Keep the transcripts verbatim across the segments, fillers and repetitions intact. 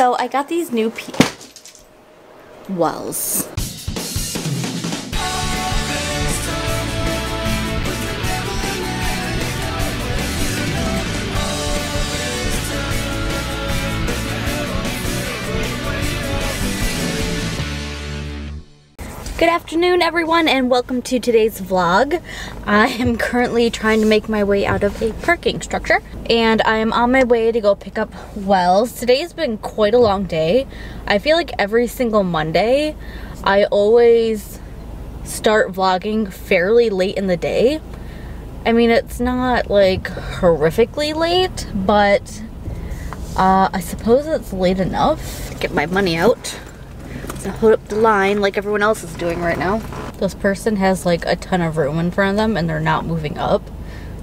So I got these new P Welles. Good afternoon everyone, and welcome to today's vlog. I am currently trying to make my way out of a parking structure, and I am on my way to go pick up Welles. Today has been quite a long day. I feel like every single Monday I always start vlogging fairly late in the day. I mean, it's not like horrifically late, but uh, I suppose it's late enough. Get my money out. To hold up the line like everyone else is doing right now. This person has like a ton of room in front of them and they're not moving up,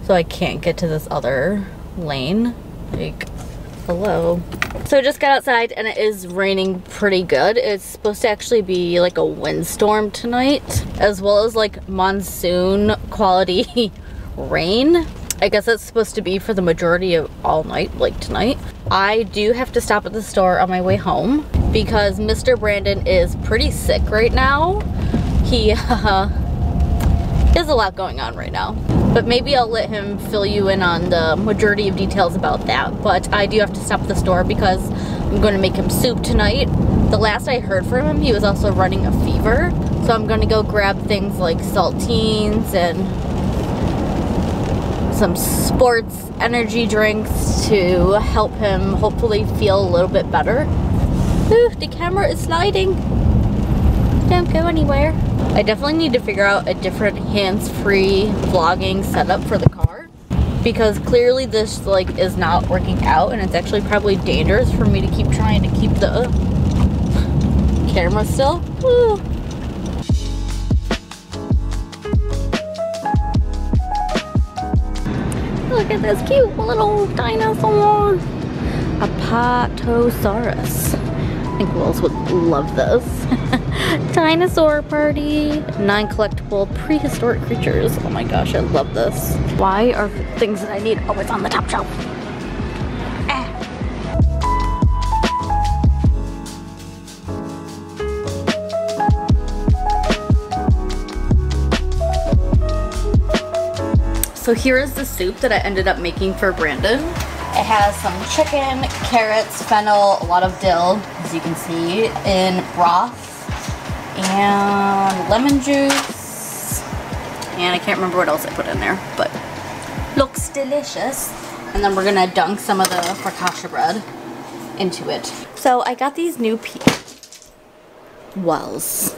so I can't get to this other lane. Like, hello. So I just got outside and it is raining pretty good. It's supposed to actually be like a windstorm tonight, as well as like monsoon quality rain. I guess that's supposed to be for the majority of all night, like tonight. I do have to stop at the store on my way home because Mister Brandon is pretty sick right now. He uh, has a lot going on right now. But maybe I'll let him fill you in on the majority of details about that. But I do have to stop at the store because I'm going to make him soup tonight. The last I heard from him, he was also running a fever. So I'm going to go grab things like saltines and some sports energy drinks to help him hopefully feel a little bit better. Ooh, the camera is sliding. Don't go anywhere. I definitely need to figure out a different hands-free vlogging setup for the car, because clearly this like is not working out, and it's actually probably dangerous for me to keep trying to keep the uh, camera still. Ooh. Look at this cute little dinosaur. Apatosaurus. I think Welles would love this. Dinosaur party. Non-collectible prehistoric creatures. Oh my gosh, I love this. Why are things that I need always on the top shelf? So here is the soup that I ended up making for Brandon. It has some chicken, carrots, fennel, a lot of dill, as you can see, in broth, and lemon juice, and I can't remember what else I put in there, but looks delicious. And then we're gonna dunk some of the focaccia bread into it. So I got these new Pika Welles.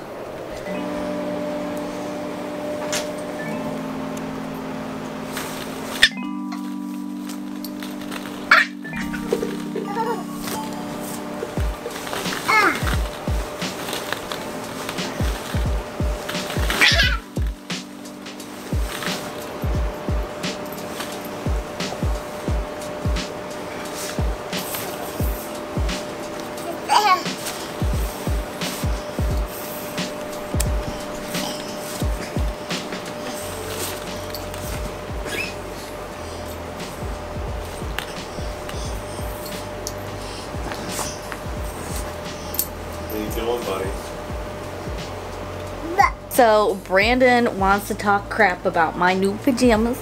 So Brandon wants to talk crap about my new pajamas.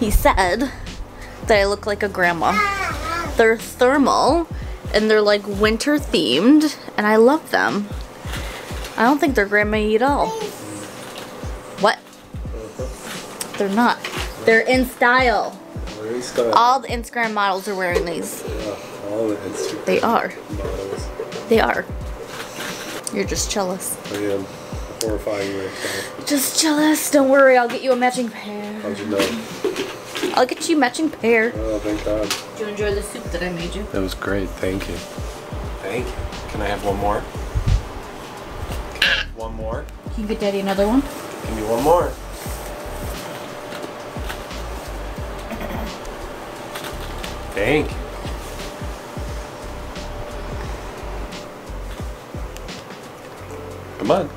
He said that I look like a grandma. They're thermal and they're like winter themed, and I love them. I don't think they're grandma-y at all. What? They're not. They're in style. All the Instagram models are wearing these. They are. They are. You're just jealous. I am. Horrifying right now. Just jealous. Don't worry, I'll get you a matching pair. How'd you know? I'll get you a matching pair. Oh, thank God. Did you enjoy the soup that I made you? That was great. Thank you. Thank you. Can I have one more? One more? Can you get Daddy another one? Give me one more. Thank you. Come on.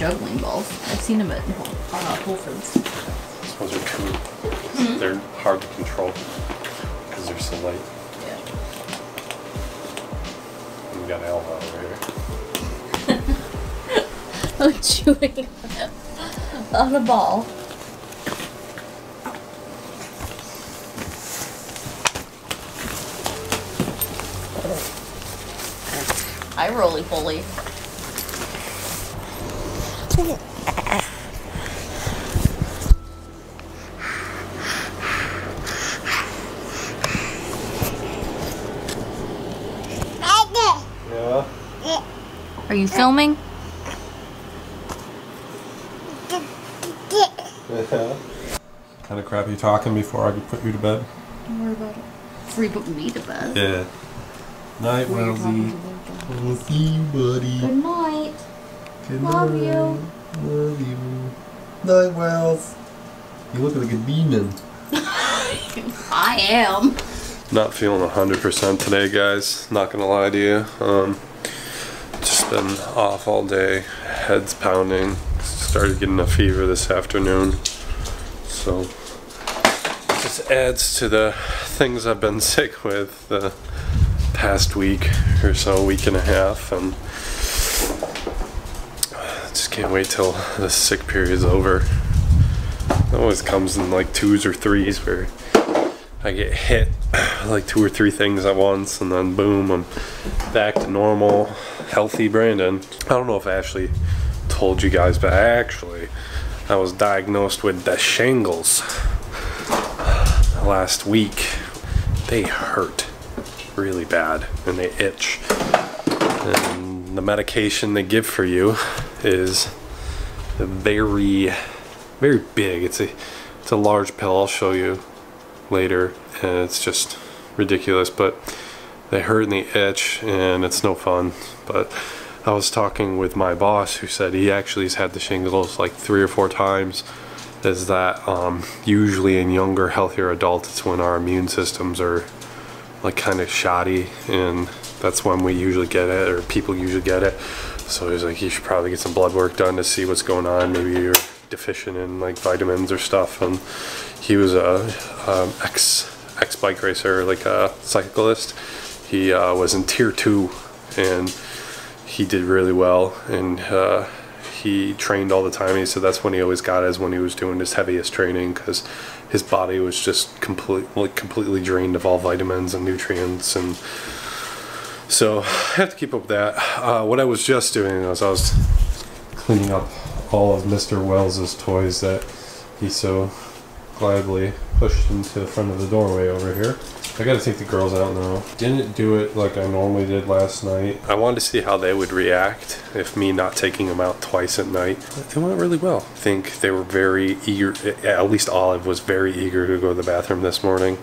juggling balls. I've seen them at uh, Whole Foods. Those are true. Mm-hmm. They're hard to control because they're so light. Yeah. We got Alva over here. I'm chewing on a ball. I roly poly. Yeah. Are you filming? Kind of crap you talking before I could put you to bed. Don't worry about it. Before you put me to bed. Yeah. Night, Wellesley. We'll see you, buddy. Good night. Good night. Love you. Love you. Night, Welles. You look like a demon. I am. Not feeling one hundred percent today, guys. Not gonna lie to you. Um, just been off all day. Head's pounding. Started getting a fever this afternoon. So, it just adds to the things I've been sick with. The past week or so, week and a half, and I just can't wait till the sick period's over. It always comes in like twos or threes where I get hit like two or three things at once, and then boom, I'm back to normal, healthy Brandon. I don't know if Ashley told you guys, but actually I was diagnosed with the shingles last week. They hurt really bad and they itch, and the medication they give for you is very very big. It's a it's a large pill. I'll show you later, and it's just ridiculous, but they hurt and they itch and it's no fun. But I was talking with my boss who said he actually has had the shingles like three or four times. Is that um, usually in younger, healthier adults, it's when our immune systems are like kind of shoddy, and that's when we usually get it, or people usually get it. So he's like, you should probably get some blood work done to see what's going on. Maybe you're deficient in like vitamins or stuff. And he was a um, ex ex bike racer, like a cyclist. He uh, was in tier two, and he did really well, and uh, he trained all the time. He said that's when he always got it, is when he was doing his heaviest training, because his body was just complete, like completely drained of all vitamins and nutrients. And so I have to keep up with that. Uh, what I was just doing was I was cleaning up all of Mister Wells's toys that he so gladly pushed into the front of the doorway over here. I gotta take the girls out now. Didn't do it like I normally did last night. I wanted to see how they would react if me not taking them out twice at night. It went really well. I think they were very eager, at least Olive was very eager to go to the bathroom this morning.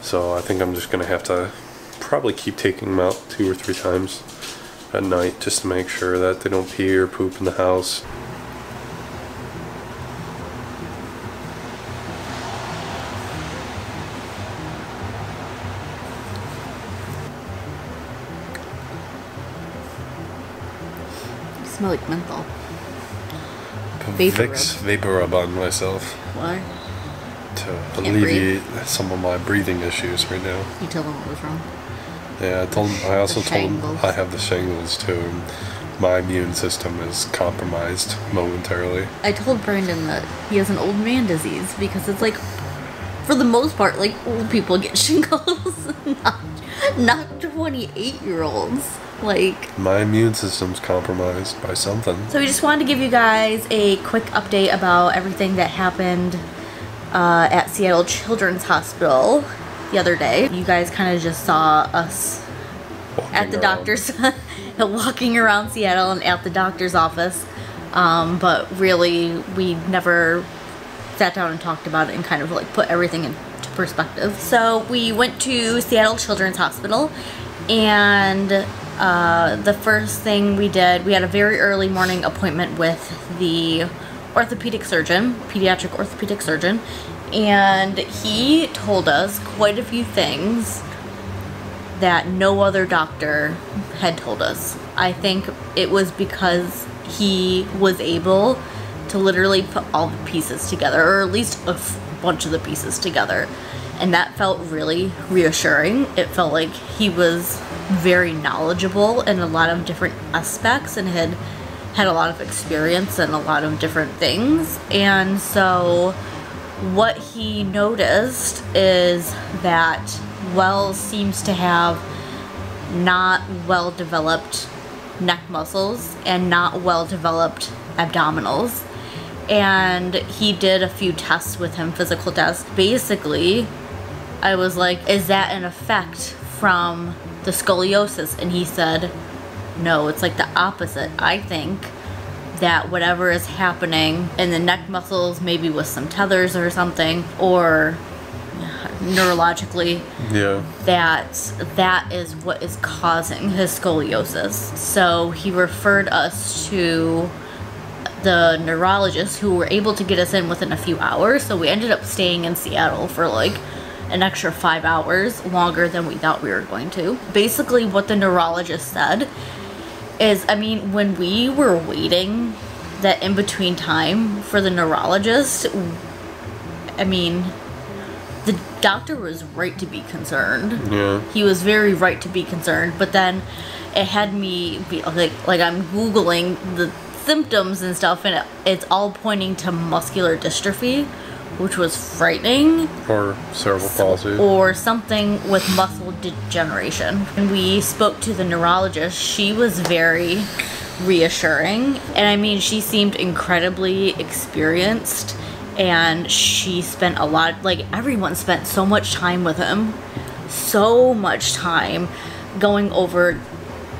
So I think I'm just gonna have to probably keep taking them out two or three times at night just to make sure that they don't pee or poop in the house. I smell like menthol. Vapor Vicks vapor rub on myself. Why? To alleviate some of my breathing issues right now. You told them what was wrong? Yeah, I told them. I also told them I have the shingles too. And my immune system is compromised momentarily. I told Brandon that he has an old man disease, because it's like, for the most part, like old people get shingles, not not twenty-eight year olds. Like, my immune system's compromised by something. So we just wanted to give you guys a quick update about everything that happened uh, at Seattle Children's Hospital the other day. You guys kind of just saw us walking at the around. doctor's, walking around Seattle and at the doctor's office. Um, but really, we never sat down and talked about it and kind of like put everything into perspective. So we went to Seattle Children's Hospital, and Uh, the first thing we did, we had a very early morning appointment with the orthopedic surgeon, pediatric orthopedic surgeon, and he told us quite a few things that no other doctor had told us. I think it was because he was able to literally put all the pieces together, or at least a bunch of the pieces together. And that felt really reassuring. It felt like he was very knowledgeable in a lot of different aspects and had had a lot of experience in a lot of different things. And so what he noticed is that Welles seems to have not well-developed neck muscles and not well-developed abdominals. And he did a few tests with him, physical tests. Basically, I was like, is that an effect from the scoliosis? And he said, no, it's like the opposite. I think that whatever is happening in the neck muscles, maybe with some tethers or something, or neurologically, yeah, that that is what is causing his scoliosis. So he referred us to the neurologists, who were able to get us in within a few hours. So we ended up staying in Seattle for like an extra five hours longer than we thought we were going to. Basically what the neurologist said is, I mean, when we were waiting that in between time for the neurologist, I mean, the doctor was right to be concerned. Yeah. He was very right to be concerned, but then it had me be like, like I'm Googling the symptoms and stuff, and it, it's all pointing to muscular dystrophy, which was frightening, or cerebral palsy, or something with muscle degeneration. When we spoke to the neurologist, she was very reassuring, and I mean, she seemed incredibly experienced, and she spent a lot, like everyone spent so much time with him, so much time going over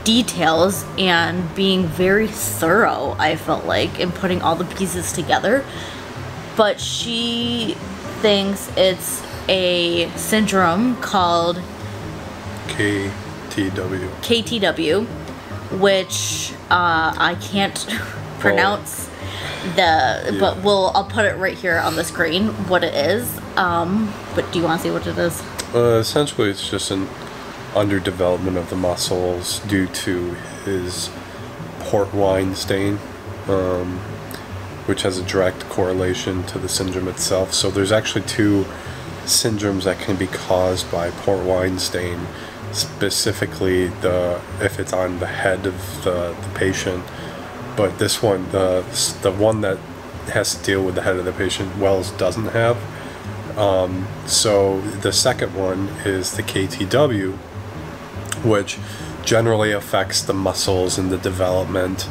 details and being very thorough, I felt like, in putting all the pieces together. But she thinks it's a syndrome called K T W. K T W, which uh, I can't pronounce the, yeah. But we'll I'll put it right here on the screen what it is. Um, but do you want to see what it is? Uh, essentially, it's just an underdevelopment of the muscles due to his port wine stain, um, which has a direct correlation to the syndrome itself. So there's actually two syndromes that can be caused by port wine stain, specifically the if it's on the head of the, the patient. But this one, the the one that has to deal with the head of the patient, Welles doesn't have. Um, so the second one is the K T W, which generally affects the muscles and the development,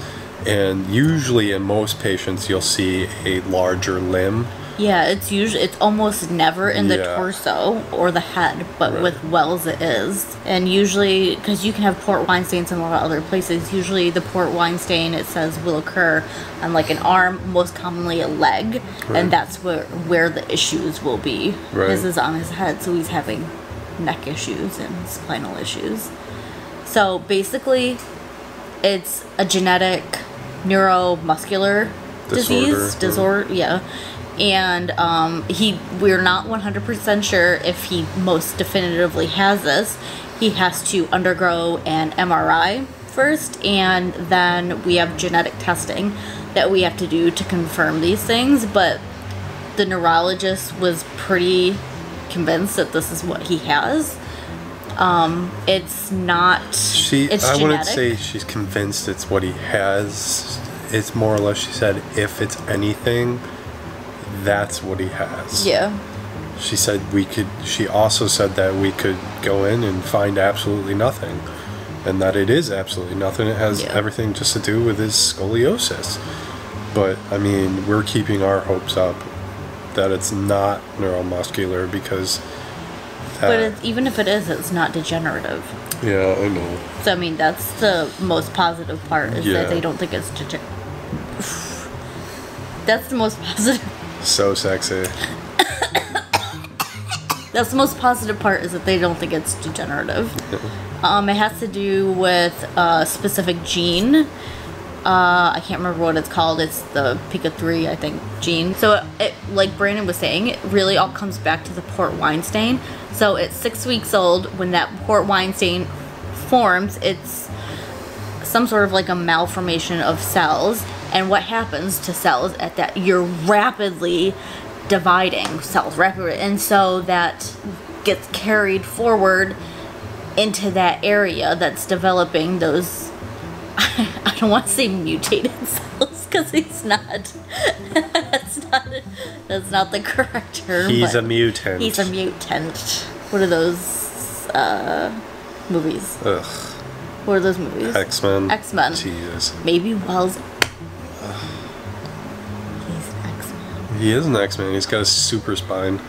and usually in most patients you'll see a larger limb. Yeah, it's usually it's almost never in the yeah. torso or the head, but right. with Welles it is. And usually, because you can have port wine stains in a lot of other places, usually the port wine stain, it says, will occur on like an arm, most commonly a leg, right. and that's where where the issues will be. Right. This is on his head, so he's having neck issues and spinal issues. So basically, it's a genetic neuromuscular disorder. disease disorder. Right. Yeah. And um, he, we're not one hundred percent sure if he most definitively has this. He has to undergo an M R I first, and then we have genetic testing that we have to do to confirm these things. But the neurologist was pretty convinced that this is what he has. Um, it's not, she, it's I genetic. wouldn't say she's convinced it's what he has. It's more or less, she said, if it's anything, that's what he has. Yeah. She said we could, she also said that we could go in and find absolutely nothing, and that it is absolutely nothing. It has yeah. everything just to do with his scoliosis. But, I mean, we're keeping our hopes up that it's not neuromuscular, because that, but it's, even if it is, it's not degenerative. Yeah, I know. So, I mean, that's the most positive part, is yeah. that they don't think it's degenerative. That's the most positive. So sexy. That's the most positive part, is that they don't think it's degenerative. Um, it has to do with a specific gene. Uh, I can't remember what it's called. It's the Pika three, I think, gene. So, it, it, like Brandon was saying, it really all comes back to the port wine stain. So, at six weeks old, when that port wine stain forms, it's some sort of like a malformation of cells, and what happens to cells at that, you're rapidly dividing cells rapidly, and so that gets carried forward into that area that's developing those, I don't want to say mutated cells, because he's not, that's not, that's not the correct term. He's a mutant. He's a mutant. What are those uh, movies? Ugh. What are those movies? X-Men. X-Men. Jesus. Maybe Welles. He's an X-Men. He is an X-Men. He's got a super spine.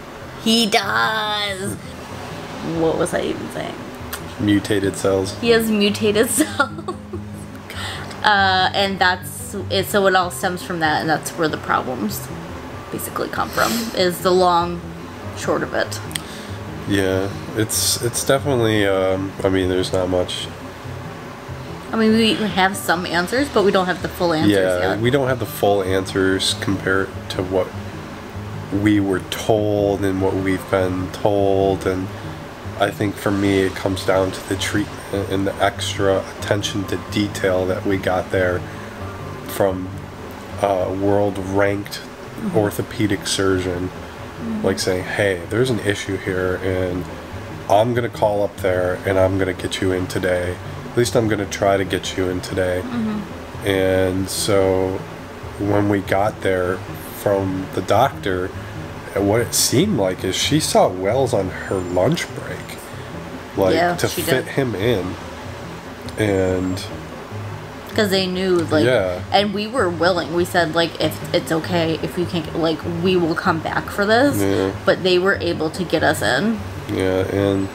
He does. What was I even saying? Mutated cells. He has mutated cells. Uh, and that's it, so it all stems from that, and that's where the problems basically come from, is the long short of it. Yeah, it's it's definitely, um, I mean, there's not much. I mean, we have some answers, but we don't have the full answers yeah, yet. Yeah, we don't have the full answers compared to what we were told and what we've been told, and I think for me it comes down to the treatment and the extra attention to detail that we got there from a world-ranked mm-hmm. orthopedic surgeon, mm-hmm. like saying, hey, there's an issue here, and I'm going to call up there, and I'm going to get you in today. At least I'm going to try to get you in today. Mm-hmm. And so when we got there from the doctor, and what it seemed like is she saw Welles on her lunch break, like yeah, to fit did. him in, and because they knew, like, yeah. and we were willing. We said, like, if it's okay, if you can't, like, we will come back for this. Yeah. But they were able to get us in. Yeah, and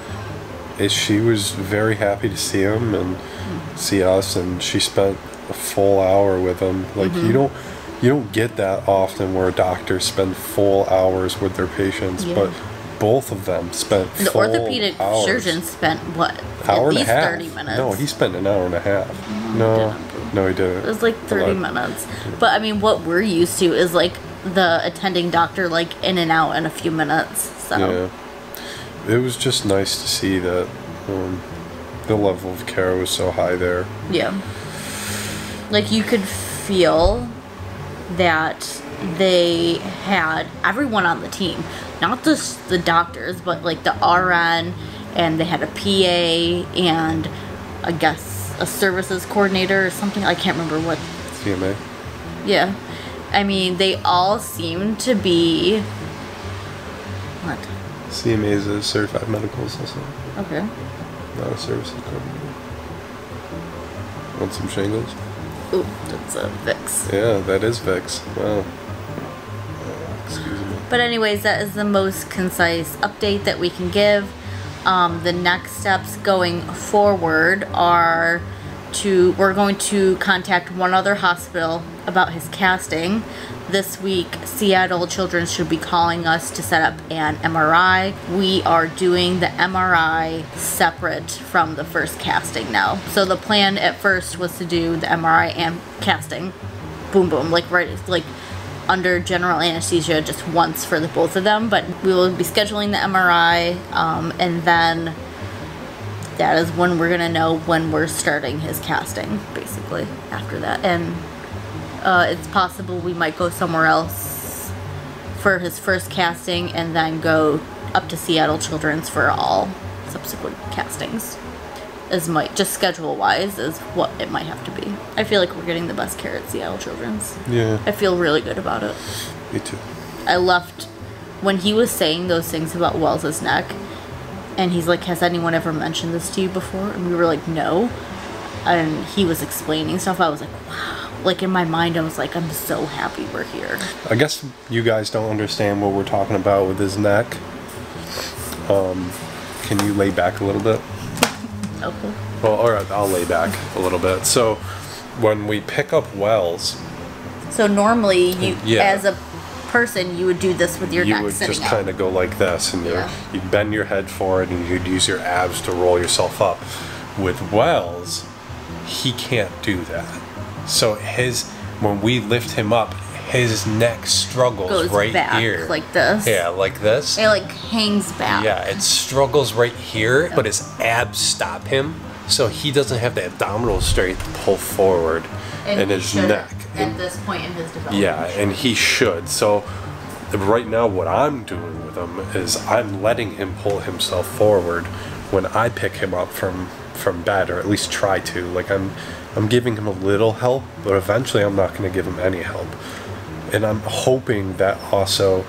it, she was very happy to see him and mm-hmm. see us, and she spent a full hour with him. Like mm-hmm. you don't. You don't get that often where doctors spend full hours with their patients, yeah. but both of them spent the full hours. The orthopedic surgeon spent, what, hour at least thirty minutes? No, he spent an hour and a half. No, no, no he didn't. It was like thirty minutes. But, I mean, what we're used to is, like, the attending doctor, like, in and out in a few minutes. So. Yeah. It was just nice to see that um, the level of care was so high there. Yeah. Like, you could feel that they had everyone on the team, not just the doctors, but like the R N, and they had a P A, and I guess a services coordinator or something. I can't remember what. C M A. Yeah, I mean, they all seemed to be what? C M A is a certified medical assistant. Okay. Not a services coordinator. Want some shingles? Ooh, that's a Vicks. Yeah, that is Vicks. Wow. Uh, excuse me. But anyways, that is the most concise update that we can give. Um, the next steps going forward are to, we're going to contact one other hospital about his casting. This week, Seattle Children's should be calling us to set up an M R I. We are doing the M R I separate from the first casting now. So the plan at first was to do the M R I and casting, boom, boom, like right, like under general anesthesia, just once for the both of them. But we will be scheduling the M R I, um, and then that is when we're gonna know when we're starting his casting, basically, after that. And Uh, it's possible we might go somewhere else for his first casting and then go up to Seattle Children's for all subsequent castings. Is my, just schedule-wise is what it might have to be. I feel like we're getting the best care at Seattle Children's. Yeah. I feel really good about it. Me too. I left when he was saying those things about Welles's neck, and he's like, has anyone ever mentioned this to you before? And we were like, no. And he was explaining stuff. I was like, wow. Like, in my mind, I was like, I'm so happy we're here. I guess you guys don't understand what we're talking about with his neck. Um, can you lay back a little bit? Okay. Well, all right, I'll lay back a little bit. So, when we pick up Welles... So, normally, you yeah. as a person, you would do this with your you neck sitting You would just kind of go like this, and yeah. you'd bend your head forward, and you'd use your abs to roll yourself up. With Welles, he can't do that. So his, when we lift him up, his neck struggles Goes right back, here. Like this. Yeah, like this. It like hangs back. Yeah, it struggles right here, oh. but his abs stop him. so he doesn't have the abdominal strength to pull forward and in his neck. At and, this point in his development. Yeah, and he should. So right now what I'm doing with him is I'm letting him pull himself forward when I pick him up from, from bed, or at least try to. Like I'm, I'm giving him a little help, but eventually I'm not going to give him any help. And I'm hoping that also,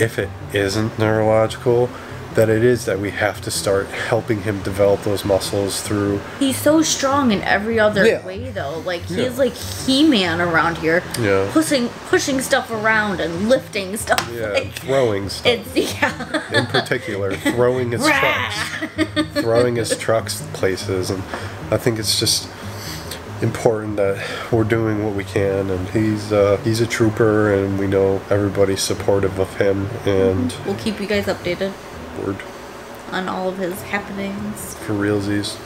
if it isn't neurological, that it is that we have to start helping him develop those muscles through. He's so strong in every other yeah. way, though. Like he's yeah. like He-Man around here, yeah. pushing pushing stuff around and lifting stuff. Yeah, like, throwing stuff. It's, yeah. In particular, throwing his trucks, throwing his trucks places, and I think it's just important that we're doing what we can, and he's uh, he's a trooper, and we know everybody's supportive of him, and we'll keep you guys updated. Board. On all of his happenings. For realsies.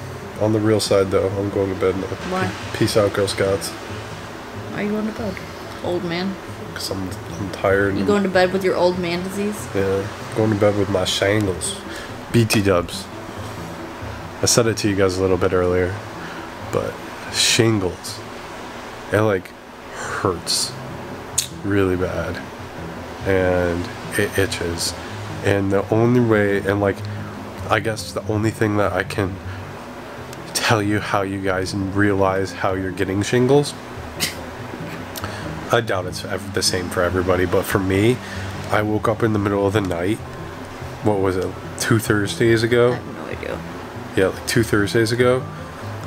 On the real side, though, I'm going to bed now. Why? Peace out, Girl Scouts. Why are you going to bed? Old man. Because I'm, I'm tired. You going to bed with your old man disease? Yeah. I'm going to bed with my shangles. B T dubs. I said it to you guys a little bit earlier, but shingles. It, like, hurts really bad. And it itches. And the only way, and like, I guess the only thing that I can tell you how you guys realize how you're getting shingles, I doubt it's ever the same for everybody, but for me, I woke up in the middle of the night, what was it, two Thursdays ago? I have no idea. Yeah, like two Thursdays ago,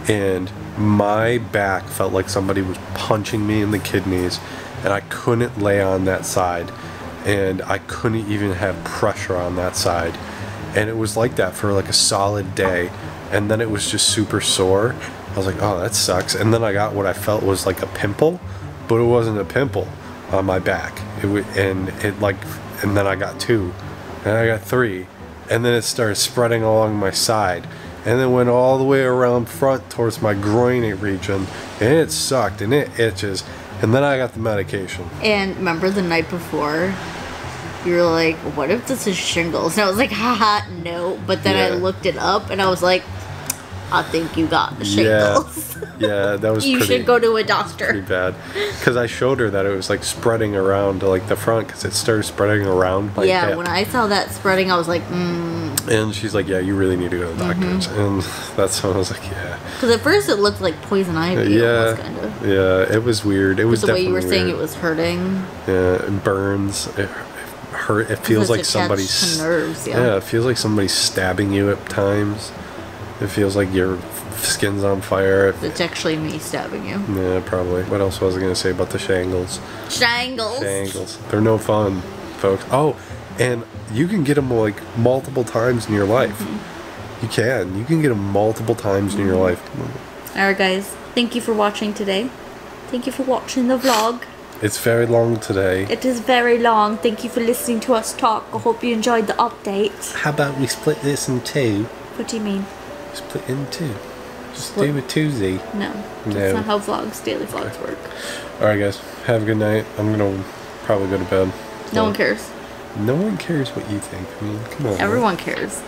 and my back felt like somebody was punching me in the kidneys, and I couldn't lay on that side. And I couldn't even have pressure on that side, and it was like that for like a solid day, and then it was just super sore. I was like, oh, that sucks. And then I got what I felt was like a pimple, but it wasn't a pimple on my back. It w and it like, and then I got two, and I got three, and then it started spreading along my side, and then went all the way around front towards my groin region, and it sucked and it itches. And then I got the medication. And remember the night before, you were like, what if this is shingles? And I was like, haha, no. But then yeah. I looked it up, and I was like, I think you got the shingles. Yeah, yeah that was You pretty, should go to a doctor. Pretty bad. Because I showed her that it was, like, spreading around to, like, the front, because it started spreading around. Like yeah, that. When I saw that spreading, I was like, mm. And she's like, yeah, you really need to go to the doctors. Mm-hmm. And that's when I was like, yeah. Because at first it looked like poison ivy. Yeah, kind of. Yeah, it was weird. It was definitely the way you were saying weird. It was hurting. Yeah, it burns. It hurt. It feels like somebody's nerves. Yeah. Yeah, it feels like somebody's stabbing you at times. It feels like your skin's on fire. It's actually me stabbing you. Yeah, probably. What else was I going to say about the shangles? Shangles. Shangles. They're no fun, folks. Oh, and you can get them like multiple times in your life. Mm-hmm. You can. You can get them multiple times mm-hmm. in your life. All right, guys. Thank you for watching today. Thank you for watching the vlog. It's very long today. It is very long. Thank you for listening to us talk. I hope you enjoyed the update. How about we split this in two? What do you mean? Split in two. Just split. Do a Tuesday. No, no. That's not how vlogs, daily vlogs okay. work. Alright guys, have a good night. I'm gonna probably go to bed. No well, one cares. No one cares what you think. I mean, come on. Everyone man. Cares.